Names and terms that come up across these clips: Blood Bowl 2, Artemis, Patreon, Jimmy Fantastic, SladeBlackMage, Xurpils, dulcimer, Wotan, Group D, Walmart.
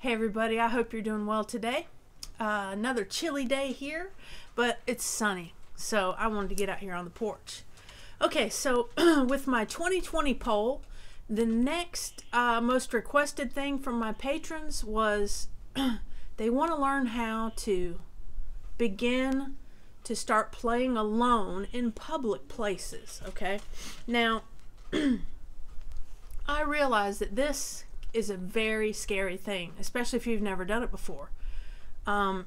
Hey everybody, I hope you're doing well today. Another chilly day here, but it's sunny, so I wanted to get out here on the porch. Okay, so with my 2020 poll, the next most requested thing from my patrons was they want to learn how to begin to start playing alone in public places, okay? Now, I realize that this is a very scary thing, especially if you've never done it before.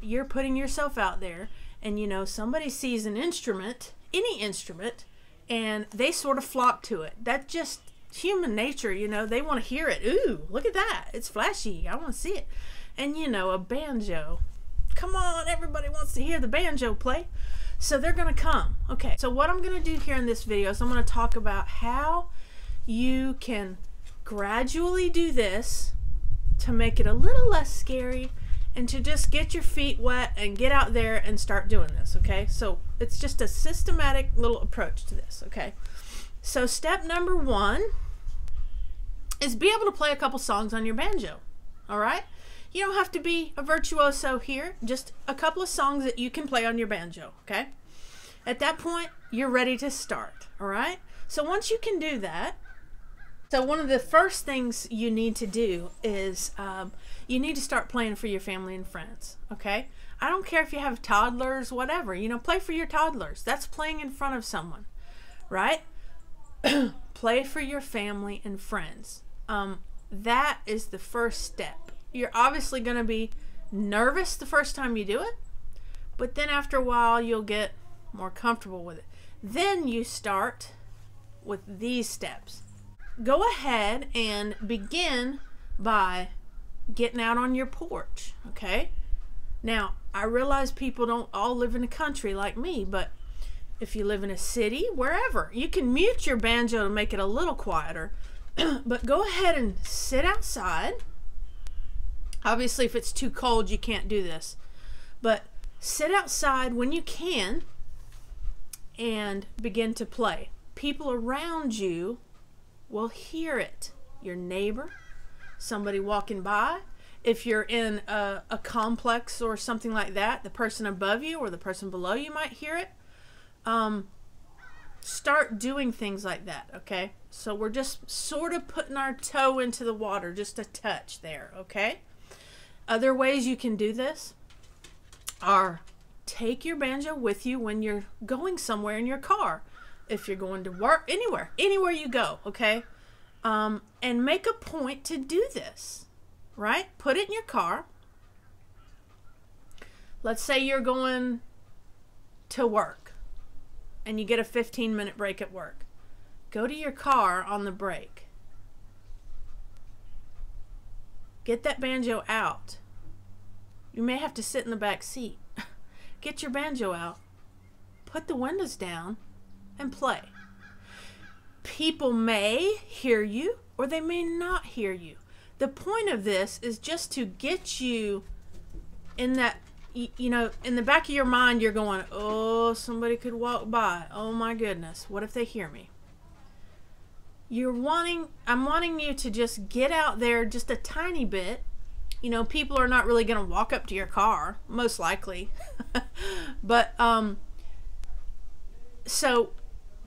You're putting yourself out there, and you know, somebody sees an instrument, any instrument, and they sort of flock to it. That's just human nature, you know. They want to hear it. Ooh, look at that, it's flashy, I want to see it. And you know, a banjo, come on, everybody wants to hear the banjo play, so they're gonna come. Okay, so what I'm gonna do here in this video is I'm gonna talk about how you can gradually do this to make it a little less scary and to just get your feet wet and get out there and start doing this, okay? So it's just a systematic little approach to this, okay? So step number one is be able to play a couple songs on your banjo, all right? You don't have to be a virtuoso here, just a couple of songs that you can play on your banjo, okay? At that point, you're ready to start, all right? So once you can do that, so one of the first things you need to do is you need to start playing for your family and friends, okay? I don't care if you have toddlers, whatever, you know, play for your toddlers. That's playing in front of someone, right? Play for your family and friends. That is the first step. You're obviously going to be nervous the first time you do it, but then after a while you'll get more comfortable with it. Then you start with these steps. Go ahead and begin by getting out on your porch, okay? Now, I realize people don't all live in the country like me, but if you live in a city, wherever, you can mute your banjo to make it a little quieter, but go ahead and sit outside. Obviously, if it's too cold, you can't do this, but sit outside when you can and begin to play. People around you will hear it. Your neighbor, somebody walking by. If you're in a complex or something like that, the person above you or the person below you might hear it. Start doing things like that, okay? So we're just sort of putting our toe into the water, just a touch there, okay? Other ways you can do this are take your banjo with you when you're going somewhere in your car. If you're going to work, anywhere you go, okay? And make a point to do this, right? Put it in your car. Let's say you're going to work and you get a 15-minute break at work. Go to your car on the break. Get that banjo out. You may have to sit in the back seat. Get your banjo out. Put the windows down and play. People may hear you or they may not hear you. The point of this is just to get you in that, you know, in the back of your mind you're going, oh, somebody could walk by, oh my goodness, what if they hear me? I'm wanting you to just get out there just a tiny bit. You know, people are not really going to walk up to your car, most likely. But so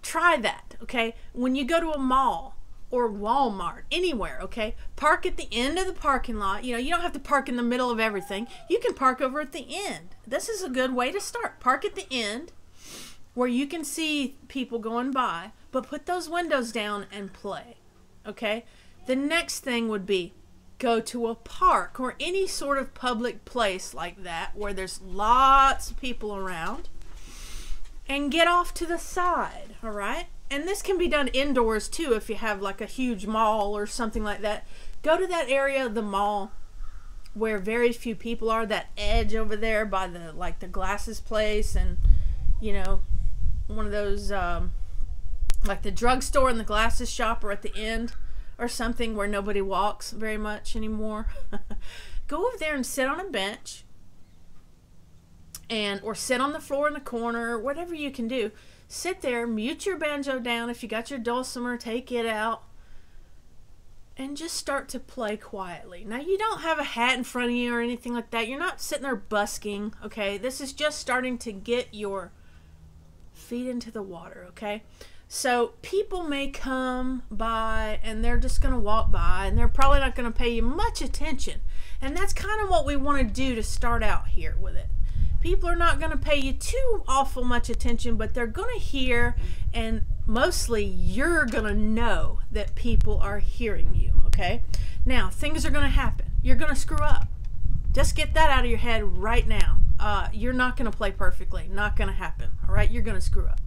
try that, okay? When you go to a mall or Walmart, anywhere, okay, park at the end of the parking lot. You know, you don't have to park in the middle of everything. You can park over at the end. This is a good way to start. Park at the end where you can see people going by, but put those windows down and play, okay? The next thing would be go to a park or any sort of public place like that where there's lots of people around, and get off to the side, all right? And this can be done indoors too if you have like a huge mall or something like that. Go to that area of the mall where very few people are, that edge over there by the, like, the glasses place and, you know, one of those, like the drugstore and the glasses shop are at the end or something where nobody walks very much anymore. Go over there and sit on a bench, and or sit on the floor in the corner, whatever you can do. Sit there, mute your banjo down. If you got your dulcimer, take it out. and just start to play quietly. Now, you don't have a hat in front of you or anything like that. You're not sitting there busking, okay? This is just starting to get your feet into the water, okay? So people may come by and they're just going to walk by and they're probably not going to pay you much attention. And that's kind of what we want to do to start out here with it. People are not going to pay you too awful much attention, but they're going to hear, and mostly you're going to know that people are hearing you, okay? Now, things are going to happen. You're going to screw up. Just get that out of your head right now. You're not going to play perfectly. Not going to happen, all right? You're going to screw up.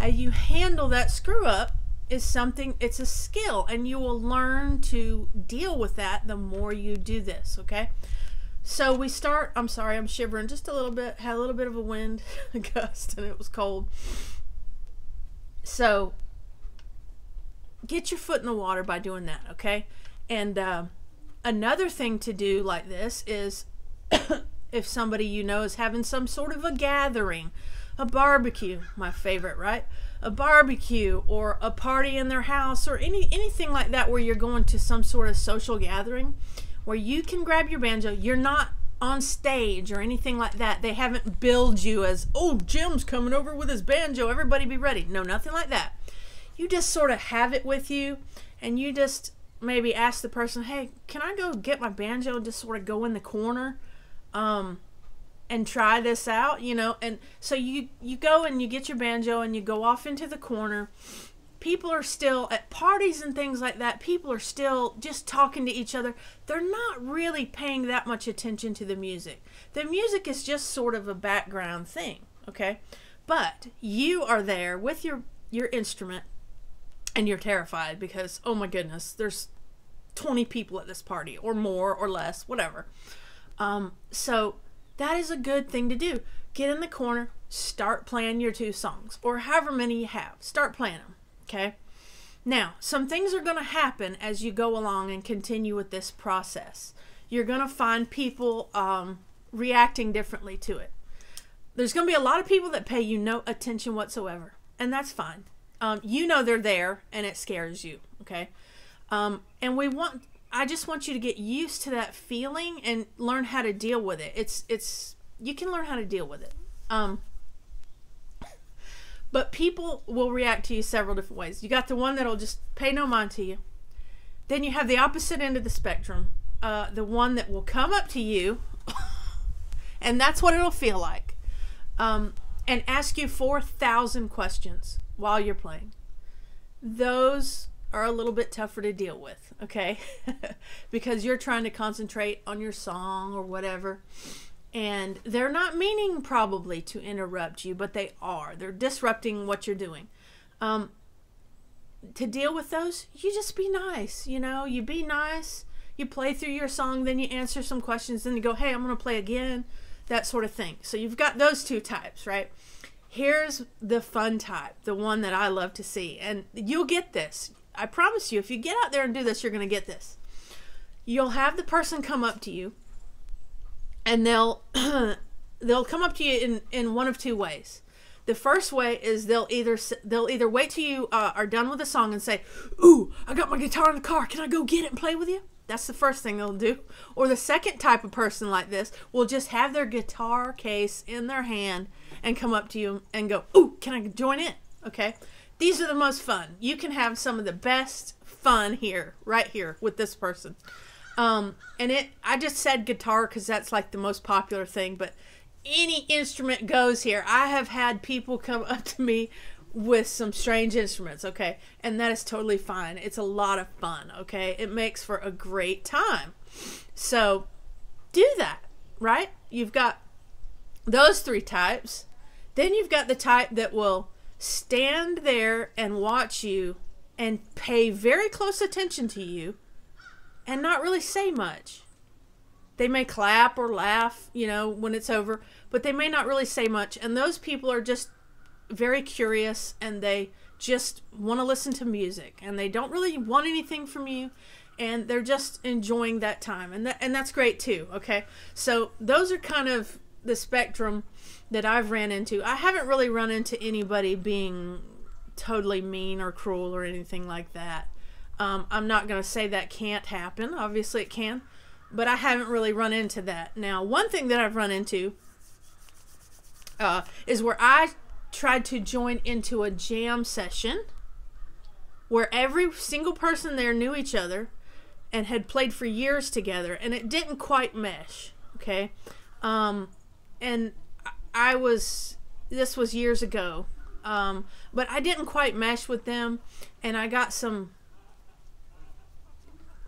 How you handle that screw up is something, it's a skill, and you will learn to deal with that the more you do this, okay? So we start, I'm sorry, I'm shivering just a little bit, had a little bit of a wind gust and it was cold. So get your foot in the water by doing that, okay? And another thing to do like this is if somebody you know is having some sort of a gathering, a barbecue, my favorite, right? A barbecue or a party in their house or anything like that where you're going to some sort of social gathering where you can grab your banjo. You're not on stage or anything like that. They haven't billed you as, oh, Jim's coming over with his banjo, everybody be ready. No, nothing like that. You just sort of have it with you, and you just maybe ask the person, hey, can I go get my banjo and just sort of go in the corner and try this out, you know? And so you go and you get your banjo and you go off into the corner. People are still at parties and things like that. People are still just talking to each other. They're not really paying that much attention to the music. The music is just sort of a background thing, okay? But you are there with your instrument, and you're terrified because, oh my goodness, there's 20 people at this party or more or less, whatever. So that is a good thing to do. Get in the corner, start playing your two songs or however many you have. Start playing them. Okay, now some things are going to happen as you go along and continue with this process. You're going to find people reacting differently to it. There's going to be a lot of people that pay you no attention whatsoever, and that's fine. You know they're there, and it scares you. Okay, and I just want you to get used to that feeling and learn how to deal with it. You can learn how to deal with it. But people will react to you several different ways. You got the one that'll just pay no mind to you. Then you have the opposite end of the spectrum, the one that will come up to you, and that's what it'll feel like, and ask you 4,000 questions while you're playing. Those are a little bit tougher to deal with, okay? Because you're trying to concentrate on your song or whatever. And they're not meaning probably to interrupt you, but they are. They're disrupting what you're doing. To deal with those, you just be nice, you know? You be nice, you play through your song, then you answer some questions, then you go, hey, I'm going to play again, that sort of thing. So you've got those two types, right? Here's the fun type, the one that I love to see. And you'll get this. I promise you, if you get out there and do this, you're going to get this. You'll have the person come up to you, and they'll come up to you in one of two ways. The first way is they'll either wait till you are done with the song and say, "Ooh, I got my guitar in the car. Can I go get it and play with you?" That's the first thing they'll do. Or the second type of person like this will just have their guitar case in their hand and come up to you and go, "Ooh, can I join in?" Okay? These are the most fun. You can have some of the best fun here, right here with this person. And I just said guitar because that's like the most popular thing, but any instrument goes here. I have had people come up to me with some strange instruments, okay? And that is totally fine. It's a lot of fun, okay? It makes for a great time. So do that, right? You've got those three types. Then you've got the type that will stand there and watch you and pay very close attention to you and not really say much. They may clap or laugh, you know, when it's over, but they may not really say much. And those people are just very curious, and they just want to listen to music, and they don't really want anything from you, and they're just enjoying that time. And that's great too, okay? So those are kind of the spectrum that I've ran into. I haven't really run into anybody being totally mean or cruel or anything like that. I'm not going to say that can't happen. Obviously it can, but I haven't really run into that. Now, one thing that I've run into is where I tried to join into a jam session where every single person there knew each other and had played for years together, and it didn't quite mesh, okay? And I was, this was years ago, but I didn't quite mesh with them, and I got some,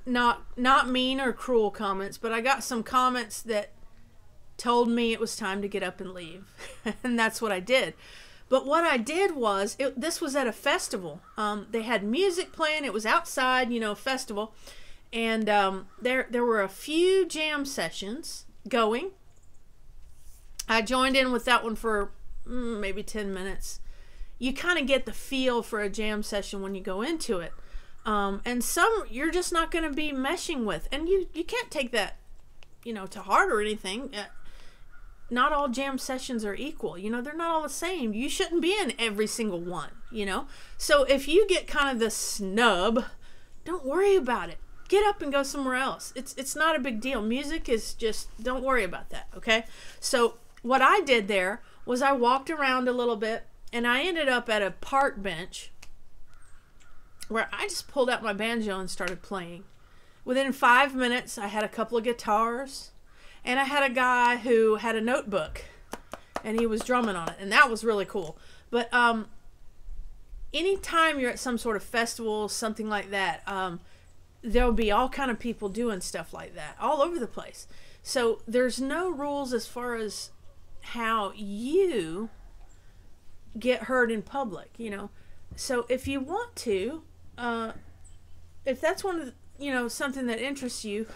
not mean or cruel comments, but I got some comments that told me it was time to get up and leave, and that's what I did. But what I did was, this was at a festival. They had music playing, it was outside, you know, festival, and there were a few jam sessions going. I joined in with that one for maybe 10 minutes. You kind of get the feel for a jam session when you go into it. And some you're just not going to be meshing with. And you can't take that, you know, to heart or anything. Not all jam sessions are equal. You know, they're not all the same. You shouldn't be in every single one, you know. So if you get kind of the snub, don't worry about it. Get up and go somewhere else. It's not a big deal. Music is just, don't worry about that, okay? So what I did there was I walked around a little bit, and I ended up at a park bench where I just pulled out my banjo and started playing. Within 5 minutes, I had a couple of guitars, and I had a guy who had a notebook, and he was drumming on it, and that was really cool. But anytime you're at some sort of festival, something like that, there'll be all kind of people doing stuff like that all over the place. So there's no rules as far as how you get heard in public, you know. So if you want to, if that's one of the, you know, something that interests you,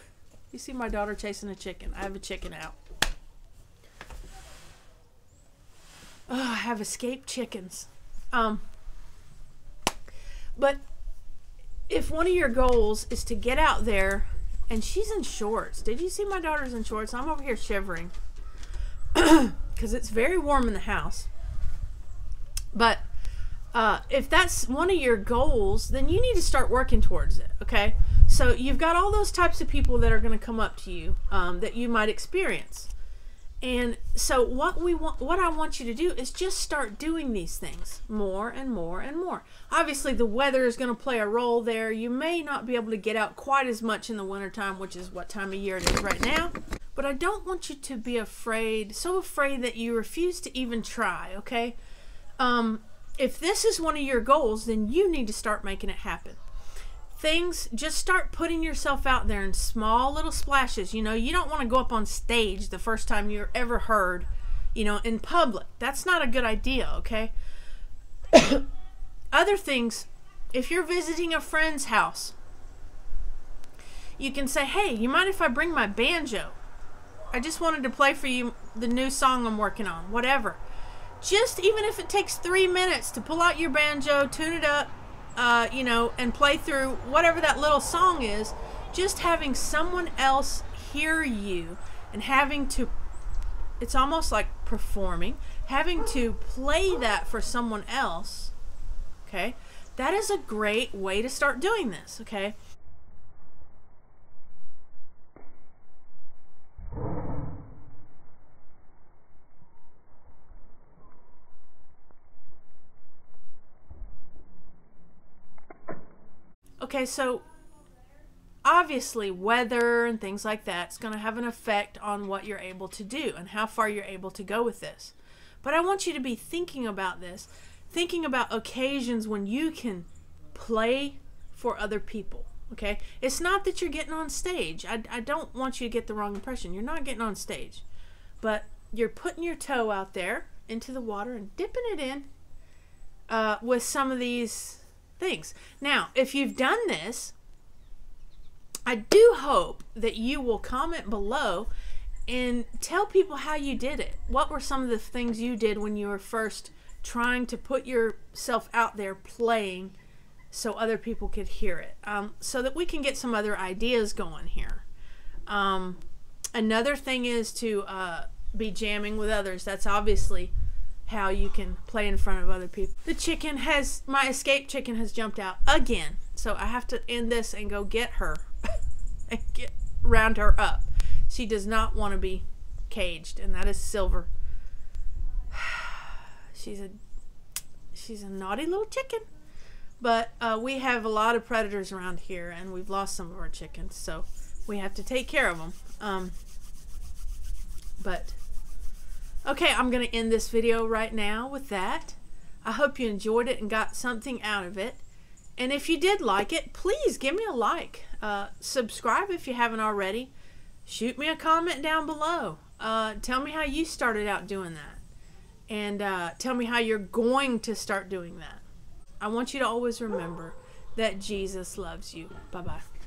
you see my daughter chasing a chicken. I have a chicken out. Oh, I have escaped chickens. But if one of your goals is to get out there, and she's in shorts. Did you see my daughter's in shorts? I'm over here shivering because it's very warm in the house. But if that's one of your goals, then you need to start working towards it, okay? So you've got all those types of people that are going to come up to you that you might experience. And so what I want you to do is just start doing these things more and more and more. Obviously, the weather is going to play a role there. You may not be able to get out quite as much in the wintertime, which is what time of year it is right now. But I don't want you to be afraid, so afraid that you refuse to even try, okay? If this is one of your goals, then you need to start making it happen. Things, just start putting yourself out there in small little splashes. You know, you don't want to go up on stage the first time you're ever heard, you know, in public. That's not a good idea, okay? Other things, if you're visiting a friend's house, you can say, hey, you mind if I bring my banjo? I just wanted to play for you the new song I'm working on, whatever. Just even if it takes 3 minutes to pull out your banjo, tune it up, you know, and play through whatever that little song is, just having someone else hear you and having to, it's almost like performing, having to play that for someone else, okay? That is a great way to start doing this, okay? Okay, so obviously weather and things like that is going to have an effect on what you're able to do and how far you're able to go with this. But I want you to be thinking about this, thinking about occasions when you can play for other people, okay? It's not that you're getting on stage. I don't want you to get the wrong impression. You're not getting on stage, but you're putting your toe out there into the water and dipping it in with some of these things. Now, if you've done this, I do hope that you will comment below and tell people how you did it. What were some of the things you did when you were first trying to put yourself out there playing so other people could hear it? So that we can get some other ideas going here. Another thing is to be jamming with others. That's obviously how you can play in front of other people. The chicken has, my escaped chicken has jumped out again. So I have to end this and go get her and get round her up. She does not want to be caged, and that is Silver. She's a naughty little chicken. But we have a lot of predators around here, and we've lost some of our chickens, so we have to take care of them. But okay, I'm going to end this video right now with that. I hope you enjoyed it and got something out of it. And if you did like it, please give me a like. Subscribe if you haven't already. Shoot me a comment down below. Tell me how you started out doing that. And tell me how you're going to start doing that. I want you to always remember that Jesus loves you. Bye-bye.